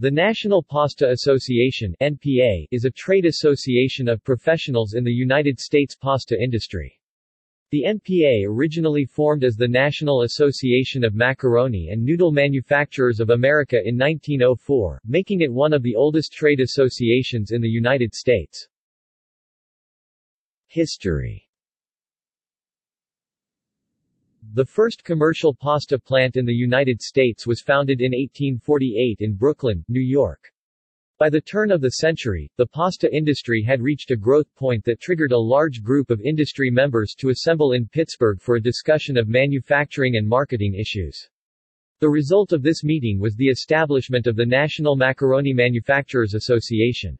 The National Pasta Association (NPA) is a trade association of professionals in the United States pasta industry. The NPA originally formed as the National Association of Macaroni and Noodle Manufacturers of America in 1904, making it one of the oldest trade associations in the United States. History. The first commercial pasta plant in the United States was founded in 1848 in Brooklyn, New York. By the turn of the century, the pasta industry had reached a growth point that triggered a large group of industry members to assemble in Pittsburgh for a discussion of manufacturing and marketing issues. The result of this meeting was the establishment of the National Macaroni Manufacturers Association.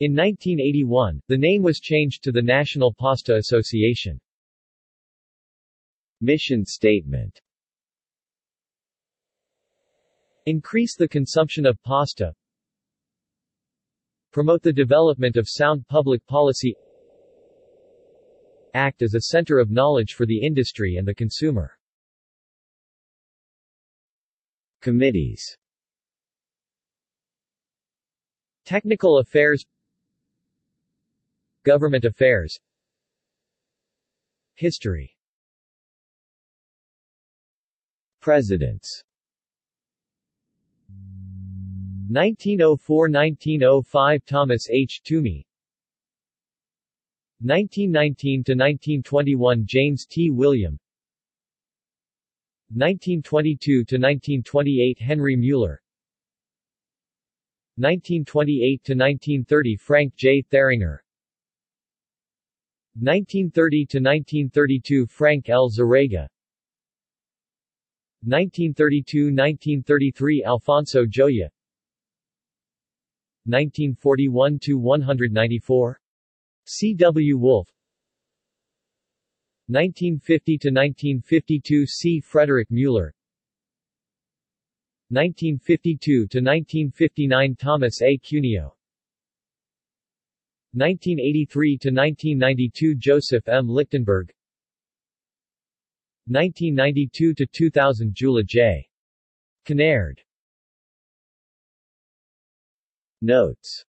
In 1981, the name was changed to the National Pasta Association. Mission statement. Increase the consumption of pasta. Promote the development of sound public policy. Act as a center of knowledge for the industry and the consumer. Committees. Technical Affairs, Government Affairs, History. Presidents. 1904–1905 Thomas H. Toomey. 1919–1921 James T. William. 1922–1928 Henry Mueller. 1928–1930 Frank J. Thieringer. 1930–1932 Frank L. Zarega. 1932–1933 Alfonso Gioia. 1941–194 C. W. Wolf. 1950–1952 C. Frederick Mueller. 1952–1959 Thomas A. Cuneo. 1983–1992 Joseph M. Lichtenberg. 1992–2000 Julia J. Kinnaird. Notes.